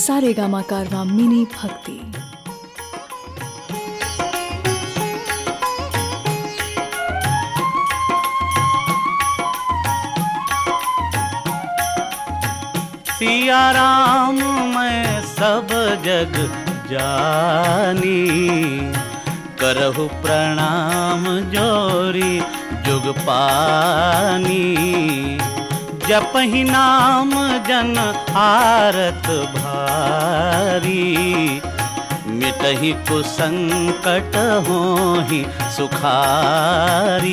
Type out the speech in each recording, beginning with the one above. सारेगामा कारवा मिनी भक्ति। सिया राम मैं सब जग जानी, करहु प्रणाम जोरी जुग पानी। जपहि नाम जन आरत भारी, मिटहि कुसंकट होहि सुखारी।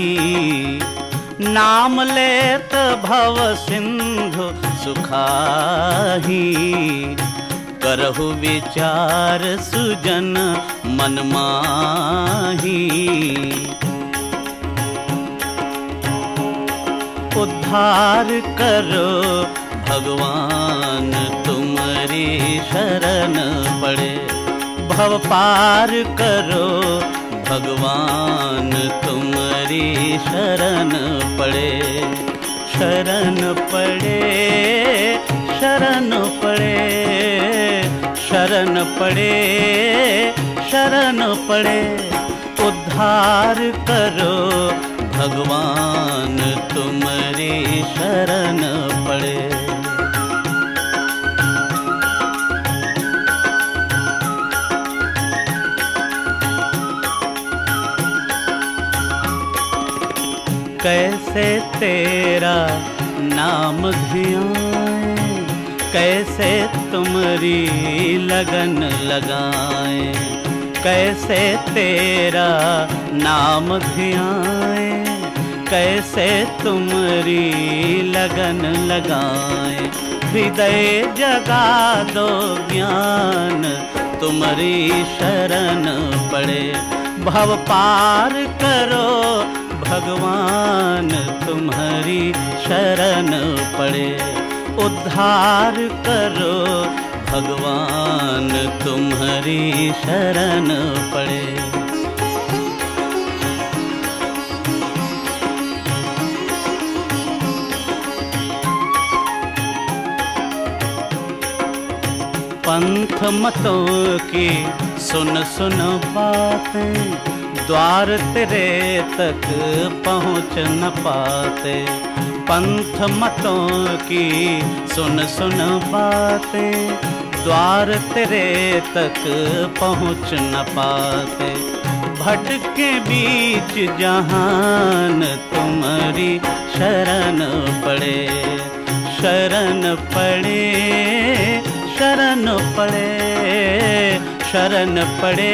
नाम लेत भव सिंधु सुखाही, करहु विचार सुजन मन माही। उद्धार करो भगवान तुम्हारी शरण पड़े, भव पार करो भगवान तुम्हारी शरण पड़े। शरण पड़े शरण पड़े शरण पड़े शरण पड़े, उद्धार करो भगवान तुम्हारी शरण पड़े। कैसे तेरा नाम ध्याए, कैसे तुम्हारी लगन लगाए। कैसे तेरा नाम ध्याए, कैसे तुम्हारी लगन लगाए। हृदय जगा दो ज्ञान तुम्हारी शरण पड़े, भव पार करो भगवान तुम्हारी शरण पड़े। उद्धार करो भगवान तुम्हारी शरण पड़े। पंथ मतों की सुन सुन बातें, द्वार तेरे तक पहुँच न पाते। पंथ मतों की सुन सुन बातें, द्वार तेरे तक पहुँच न पाते। भटके बीच जहान तुम्हारी शरण पड़े। शरण पड़े शरण पड़े शरण पड़े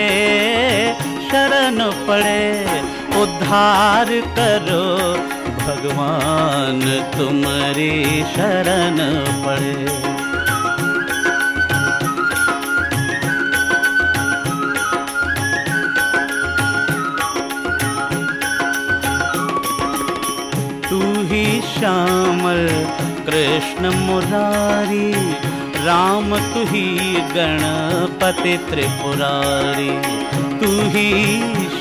शरण पड़े, उद्धार करो भगवान तुम्हारी शरण पड़े। तू ही श्यामल कृष्ण मुरारी, राम तू ही गणपति त्रिपुरारी। तू ही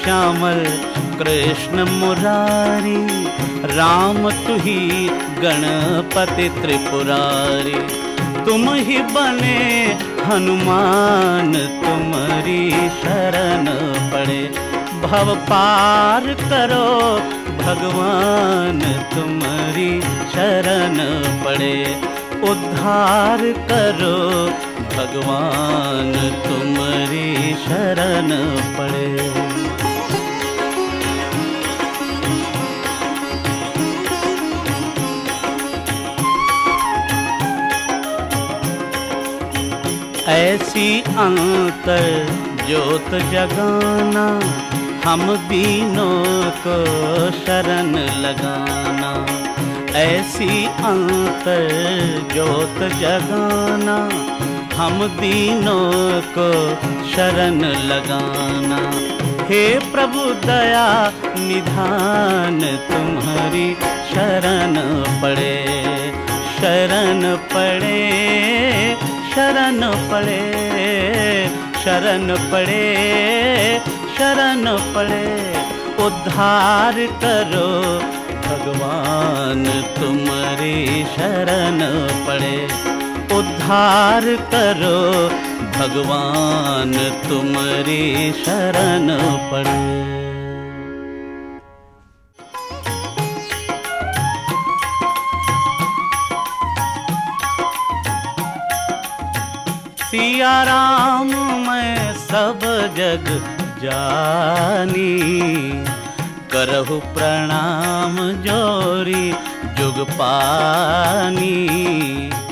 श्यामल कृष्ण मुरारी, राम तू ही गणपति त्रिपुरारी। तुम ही बने हनुमान तुम्हारी शरण पड़े, भव पार करो भगवान तुम्हारी शरण पड़े। उद्धार करो भगवान तुम्हारी शरण पड़े। ऐसी अंतर ज्योत जगाना, हम बीनों को शरण लगाना। ऐसी अंतर ज्योत जगाना, हम दीनों को शरण लगाना। हे प्रभु दया निधान तुम्हारी शरण पड़े। शरण पड़े शरण पड़े शरण पड़े शरण पड़े, उद्धार करो भगवान तुम्हारी शरण पड़े। उद्धार करो भगवान तुम्हारी शरण पड़े। सिया राम मैं सब जग जानी, करहु प्रणाम जोरी जुग पानी।